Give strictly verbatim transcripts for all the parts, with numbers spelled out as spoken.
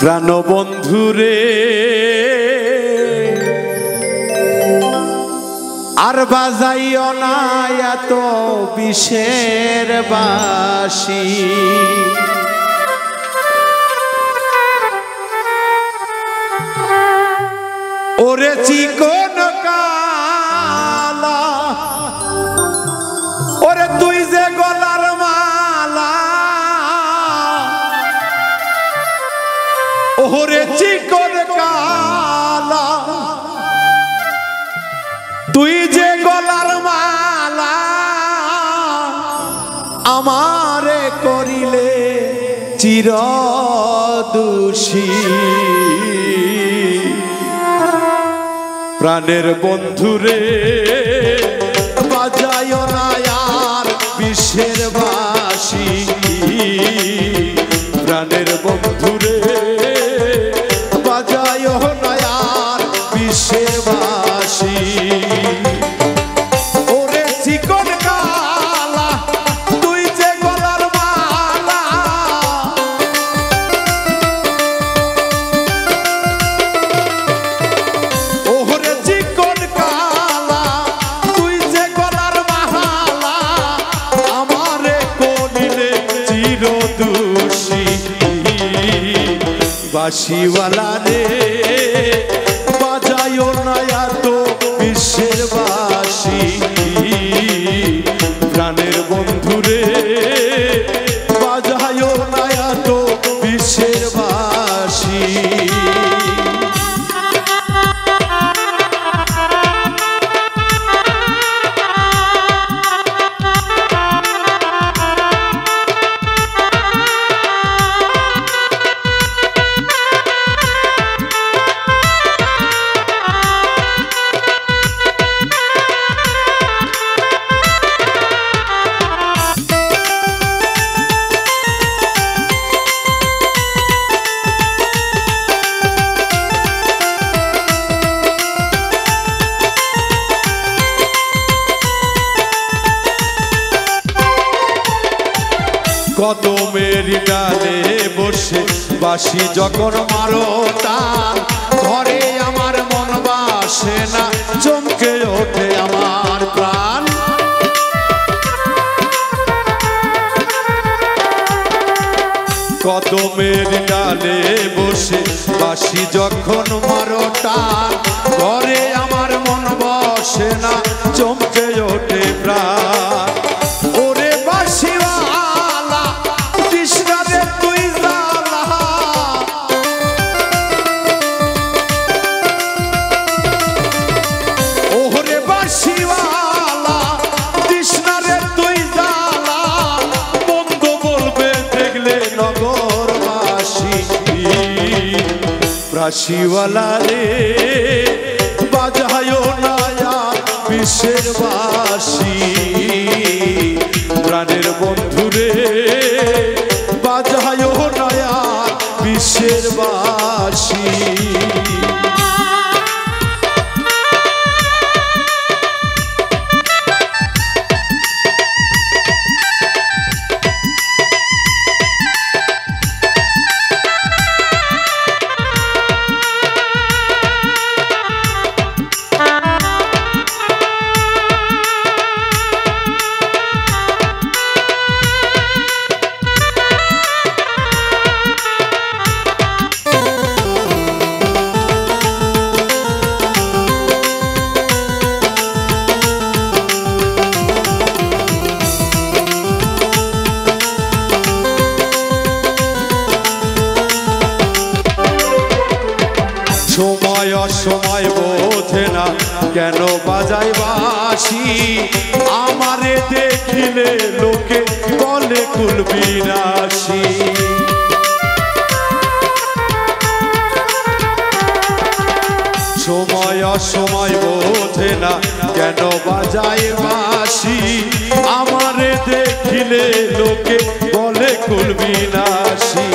প্রাণবন্ধুরে আর বাজাইও না এত বিষের বাঁশি ওরে চিকন কালা ওরে তুই যে গলার মালা ওরে চিকন কালা তুই যে গলার মালা আমারে করিলে চির দোষী প্রাণের বন্ধুরে বাজায়ো না আর বিষের বাঁশি প্রাণের বন্ধুরে বাজায়ো না আর বিষের বাঁশি ওরে চিকন কালা তুই যে গলার মালা বাঁশিওয়ালা রে বাজায়ো না এত বিষের বাঁশি প্রাণের বন্ধু রে বাজায়ো না এত বিষের বাঁশি কদমের ডালে বসে বাঁশি যখন মারো টান ঘরে আমার মন বাসে না চমকে ওঠে আমার প্রাণ কদমের ডালে বসে বাঁশি যখন মারো টান ঘরে আমার মন বসে না চমকে ওঠে প্রাণ ওরে বাঁশি বাঁশিওয়ালা রে বাজায়ো না আর বিষের বাঁশি প্রাণের বন্ধু রে বাজায়ো না আর বিষের বাঁশি সময় অসময় বোঝে না কেন বাজাই বাঁশি আমারে দেখিলে লোকে বলে কুল বিনাশী সময় অসময় বোঝে না কেন বাজাই বাঁশি আমারে দেখিলে লোকে বলে কুল বিনাশী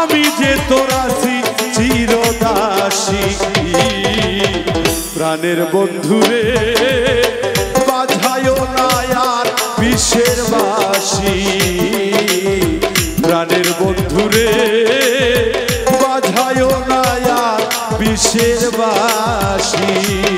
আমি प्राणेर बंधुरे बाधायो ना यार विषेर बासी प्राणेर बंधुरे बाधायो ना यार विषेर बासी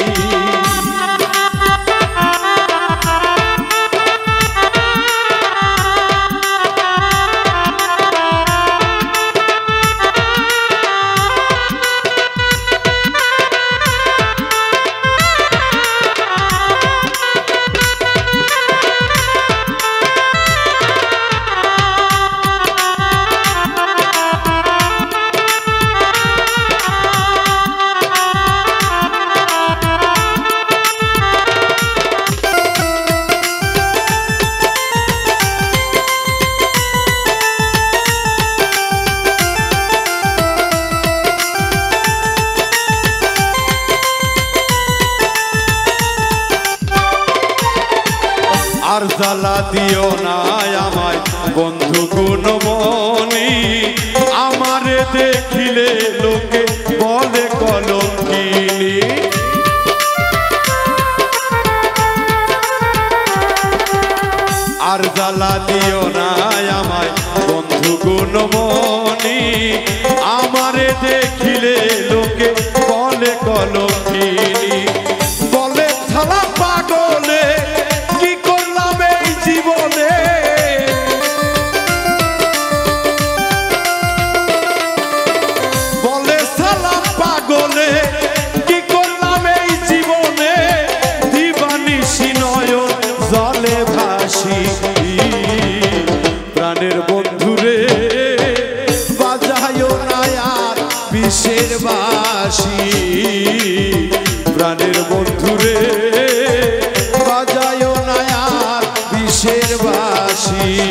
आर जाला दियो ना आमाय बंधु गुणमणि आमारे देखिले लोके बोले कलंकिनी आर जाला दियो ना आमाय बंधु गुणमणि आमारे देखिले लोके बोले कलंकिनी बोले साला पागले प्राणेर बंधुरे बाजायो ना यार विषेर बासी प्राणेर बंधुरे बाजायो ना यार विषेर बासी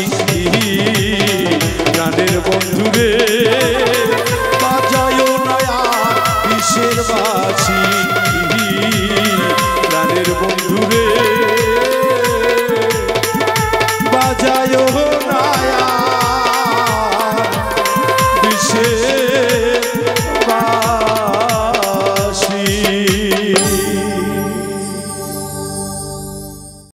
Today